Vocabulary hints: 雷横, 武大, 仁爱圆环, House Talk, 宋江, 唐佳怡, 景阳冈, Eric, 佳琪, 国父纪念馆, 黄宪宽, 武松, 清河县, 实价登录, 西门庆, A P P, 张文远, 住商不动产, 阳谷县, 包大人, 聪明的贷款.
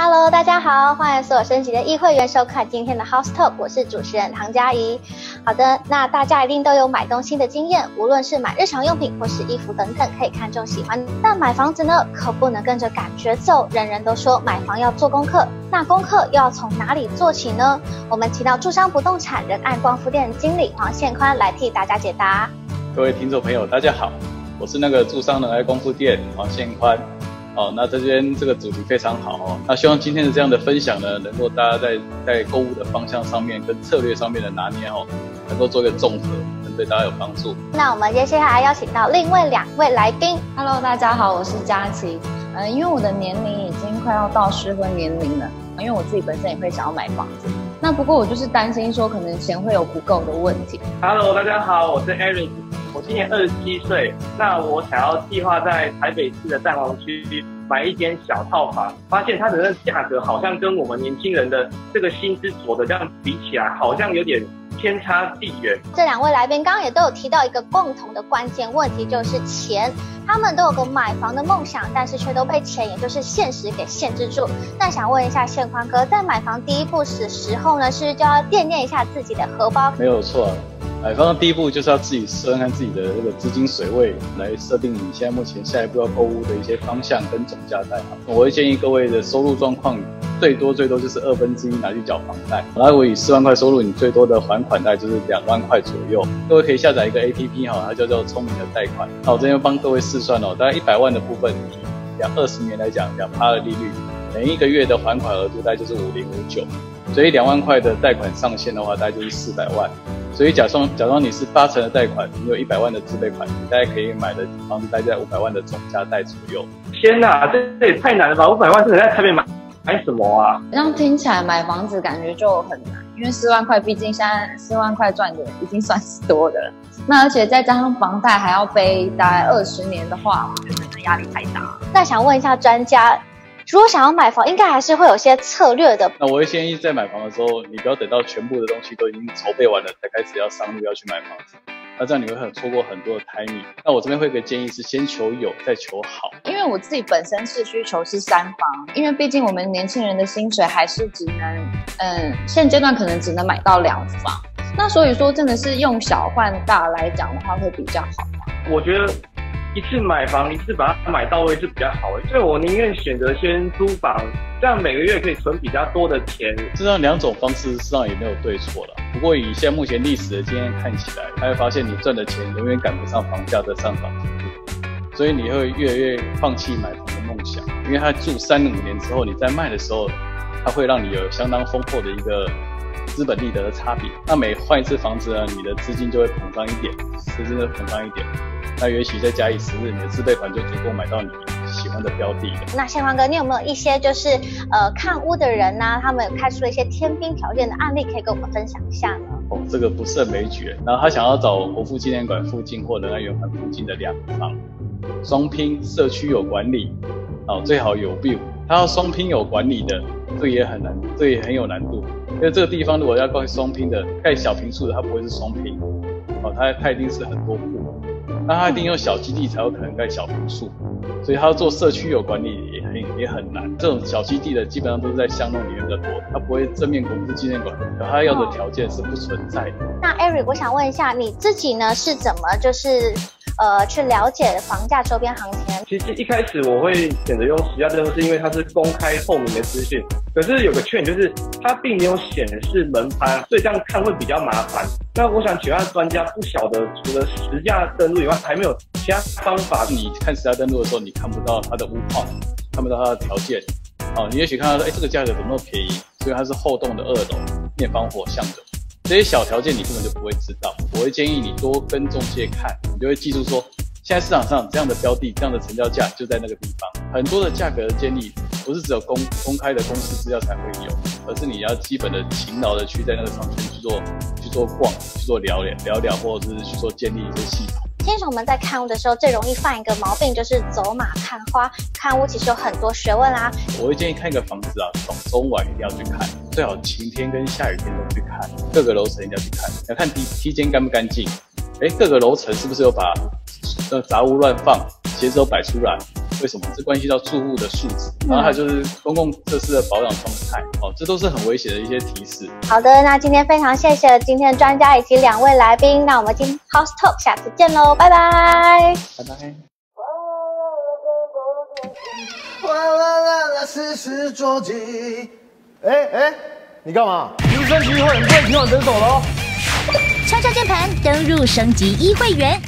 Hello， 大家好，欢迎所有升级的议会员收看今天的 House Talk， 我是主持人唐佳怡。好的，那大家一定都有买东西的经验，无论是买日常用品或是衣服等等，可以看中喜欢。但买房子呢，可不能跟着感觉走。人人都说买房要做功课，那功课又要从哪里做起呢？我们请到住商不动产仁爱光伏店经理黄宪宽来替大家解答。各位听众朋友，大家好，我是那个住商仁爱光伏店黄宪宽。哦，那这边这个主题非常好哦。那希望今天的这样的分享呢，能够大家在购物的方向上面跟策略上面的拿捏哦，能够做一个综合，能对大家有帮助。那我们接下来邀请到另外两位来宾。Hello， 大家好，我是佳琪。因为我的年龄已经快要到适婚年龄了，因为我自己本身也会想要买房子。那不过我就是担心说，可能钱会有不够的问题。Hello， 大家好，我是 Eric。我今年27岁，那我想要计划在台北市的蛋黄区买一间小套房，发现它的那价格好像跟我们年轻人的这个薪资所得这样比起来，好像有点天差地远。这两位来宾刚刚也都有提到一个共同的关键问题，就是钱。他们都有个买房的梦想，但是却都被钱，也就是现实给限制住。那想问一下宪宽哥，在买房第一步的时候呢，是就要掂量一下自己的荷包？没有错。买房的第一步就是要自己算看自己的这个资金水位，来设定你现在目前下一步要购物的一些方向跟总价贷。我会建议各位的收入状况，最多就是1/2拿去缴房贷。那如果以4万块收入，你最多的还款贷就是2万块左右。各位可以下载一个 A P P 哈，它叫做聪明的贷款。那我这边帮各位试算哦，大概100万的部分，以20年来讲，2%的利率，每一个月的还款额度大概就是5059，所以2万块的贷款上限的话，大概就是400万。所以假装你是8成的贷款，你有100万的自备款，你大概可以买的房子大概在500万的总价贷左右。天哪，这也太难了吧！500万真的在台北买什么啊？这样听起来买房子感觉就很难，因为4万块，毕竟现在4万块赚的已经算是多的了。那而且再加上房贷还要背大概20年的话，我觉得真的压力太大了。那想问一下专家，如果想要买房，应该还是会有些策略的。那我会建议在买房的时候，你不要等到全部的东西都已经筹备完了，才开始要上路要去买房子。那这样你会错过很多的 timing。那我这边会有个建议是先求有再求好。因为我自己本身是需求是3房，因为毕竟我们年轻人的薪水还是只能，现阶段可能只能买到2房。那所以说真的是用小换大来讲的话会比较好。我觉得一次买房，一次把它买到位是比较好的，所以我宁愿选择先租房，这样每个月可以存比较多的钱。这样2种方式实际上也没有对错了。不过以现在目前历史的经验看起来，他会发现你赚的钱永远赶不上房价的上涨速度，所以你会越来越放弃买房的梦想，因为他住3-5年之后，你在卖的时候，它会让你有相当丰厚的一个资本利得的差别。那每换一次房子呢，你的资金就会膨胀一点，资金就膨胀一点。那也许再加以10日，你的自备款就足够买到你喜欢的标的了。那宪宽哥，你有没有一些就是看屋的人啊，他们有开出了一些天兵条件的案例，可以跟我们分享一下呢？哦，这个不胜枚举。然后他想要找国父纪念馆附近或仁爱圆环附近的2房，双拼社区有管理，哦，最好有 view。他要双拼有管理的，这也很有难度。因为这个地方如果要盖双拼的，盖小坪数的，它不会是双拼，哦，它一定是很多户。那他一定用小基地才有可能盖小坪数，所以他要做社区有管理也很难。这种小基地的基本上都是在巷弄里面比较多，他不会正面国父纪念馆，他要的条件是不存在的。那 Eric， 我想问一下你自己呢，是怎么就是去了解房价周边行情？其实一开始我会选择用实价登录，是因为它是公开透明的资讯。可是有个缺点就是它并没有显示门牌，所以这样看会比较麻烦。那我想请问专家，不晓得除了实价登录以外，还没有其他方法？你看实价登录的时候，你看不到它的屋况，看不到它的条件。哦，你也许看到哎，这个价格怎么那么便宜？所以它是后栋的2楼，面方火向的。这些小条件你根本就不会知道。我会建议你多跟中介看，你就会记住说，现在市场上这样的标的，这样的成交价就在那个地方。很多的价格的建立，不是只有公开的公司资料才会有，而是你要基本的勤劳的去在那个商圈去做逛，去做聊聊，或者是去做建立一些系统。新手们在看屋的时候，最容易犯一个毛病，就是走马看花。看屋其实有很多学问啦。我会建议看一个房子啊，早晚一定要去看，最好晴天跟下雨天都去看，各个楼层一定要去看，要看梯间干不干净，各个楼层是不是有把杂物乱放，鞋子都摆出来，为什么？这关系到住户的素质，然后还有就是公共设施的保养状态，哦，这都是很危险的一些提示。好的，那今天非常谢谢今天的专家以及两位来宾，那我们今天 House Talk 下次见喽，拜拜，拜拜。哇啦啦啦，四十捉鸡。哎，你干嘛？提升级会员，你不会听我整首喽？敲敲键盘，登入升级一会员。